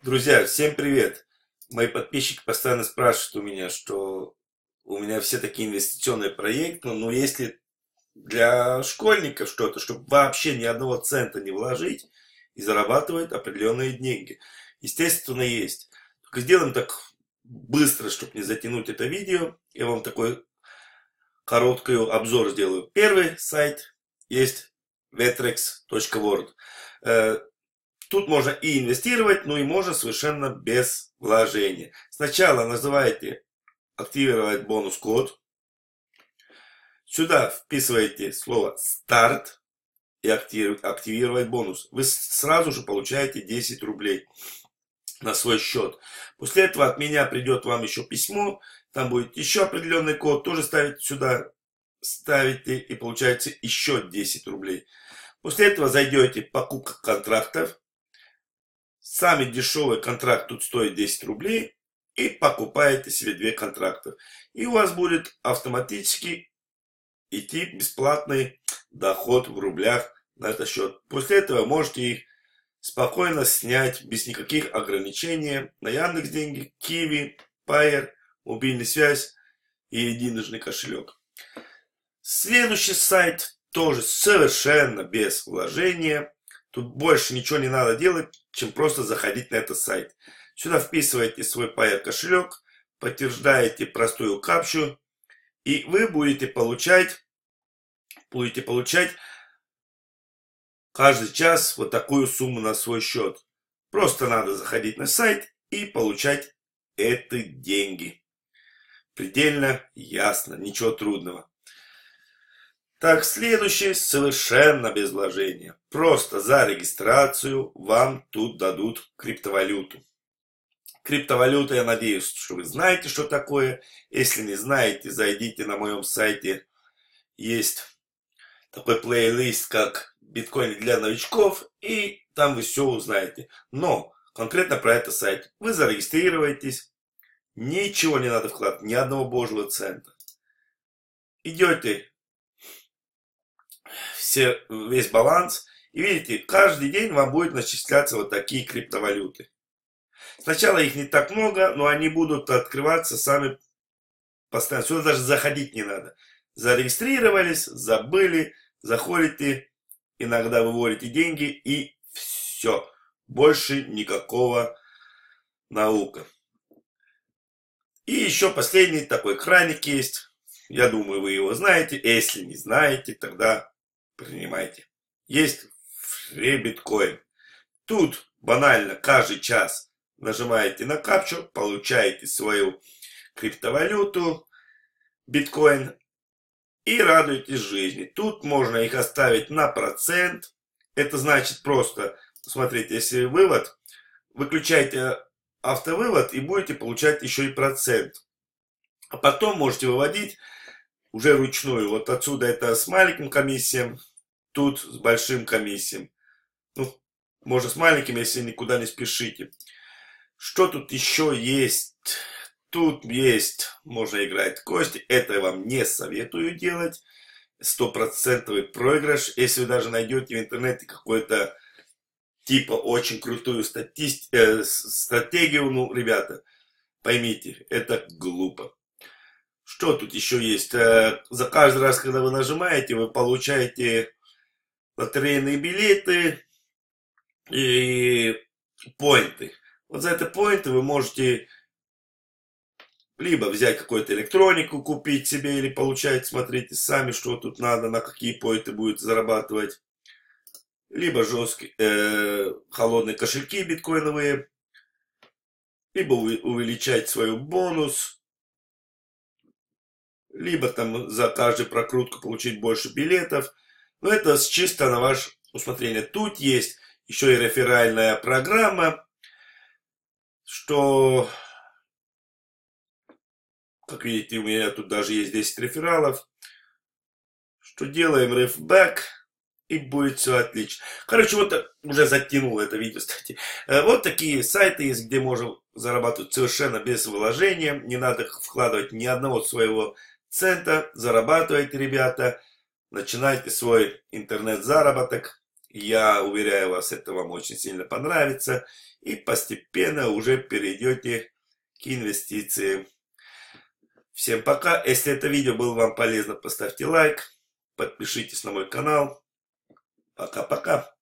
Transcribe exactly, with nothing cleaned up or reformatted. Друзья, всем привет! Мои подписчики постоянно спрашивают у меня, что у меня все такие инвестиционные проекты, но если для школьников что-то, чтобы вообще ни одного цента не вложить и зарабатывать определенные деньги. Естественно, есть. Только сделаем так быстро, чтобы не затянуть это видео. Я вам такой короткий обзор сделаю. Первый сайт есть вертекс точка ворлд. Тут можно и инвестировать, но и можно совершенно без вложения. Сначала называете, активировать бонус-код. Сюда вписываете слово «старт» и активировать бонус. Вы сразу же получаете десять рублей на свой счет. После этого от меня придет вам еще письмо. Там будет еще определенный код. Тоже ставите сюда, ставите и получаете еще десять рублей. После этого зайдете «Покупка контрактов». Самый дешевый контракт тут стоит десять рублей. И покупаете себе две контракта. И у вас будет автоматически идти бесплатный доход в рублях на этот счет. После этого можете их спокойно снять без никаких ограничений на Яндекс деньги, Kiwi, Payer, мобильная связь и единожный кошелек. Следующий сайт тоже совершенно без вложения. Тут больше ничего не надо делать, чем просто заходить на этот сайт. Сюда вписываете свой Payer кошелек, подтверждаете простую капчу, и вы будете получать, будете получать каждый час вот такую сумму на свой счет. Просто надо заходить на сайт и получать эти деньги. Предельно ясно, ничего трудного. Так, следующий совершенно без вложения. Просто за регистрацию вам тут дадут криптовалюту. Криптовалюта, я надеюсь, что вы знаете, что такое. Если не знаете, зайдите на моем сайте. Есть такой плейлист, как «Биткоин для новичков», и там вы все узнаете. Но конкретно про этот сайт. Вы зарегистрируетесь, ничего не надо вкладывать, ни одного божьего цента. Идете все, весь баланс, и видите, каждый день вам будет начисляться вот такие криптовалюты. Сначала их не так много, но они будут открываться сами постоянно. Сюда даже заходить не надо. Зарегистрировались, забыли, заходите, иногда выводите деньги и все. Больше никакого наука. И еще последний такой краник есть. Я думаю, вы его знаете. Если не знаете, тогда принимайте. Есть FreeBitcoin. Тут банально каждый час нажимаете на капчу, получаете свою криптовалюту, биткоин, и радуетесь жизни. Тут можно их оставить на процент. Это значит просто, смотрите, если вывод, выключаете автовывод и будете получать еще и процент. А потом можете выводить уже вручную. Вот отсюда это с маленьким комиссием, тут с большим комиссием. Ну, можно с маленьким, если никуда не спешите. Что тут еще есть? Тут есть, можно играть в кости. Это я вам не советую делать. Стопроцентный проигрыш. Если вы даже найдете в интернете какую-то типа очень крутую стати... э, стратегию, ну, ребята, поймите, это глупо. Что тут еще есть? Э, за каждый раз, когда вы нажимаете, вы получаете лотерейные билеты и поинты. Вот за это поинты вы можете либо взять какую-то электронику, купить себе или получать, смотрите сами, что тут надо, на какие поинты будет зарабатывать. Либо жесткие, э, холодные кошельки биткоиновые, либо увеличать свой бонус, либо там за каждую прокрутку получить больше билетов. Но это чисто на ваше усмотрение. Тут есть еще и реферальная программа, что, как видите, у меня тут даже есть десять рефералов, что делаем рефбэк, и будет все отлично. Короче, вот уже затянул это видео, кстати. Вот такие сайты есть, где можно зарабатывать совершенно без вложения, не надо вкладывать ни одного своего цента, зарабатывайте, ребята, начинайте свой интернет-заработок, Я уверяю вас, это вам очень сильно понравится. И постепенно уже перейдете к инвестициям. Всем пока. Если это видео было вам полезно, поставьте лайк. Подпишитесь на мой канал. Пока-пока.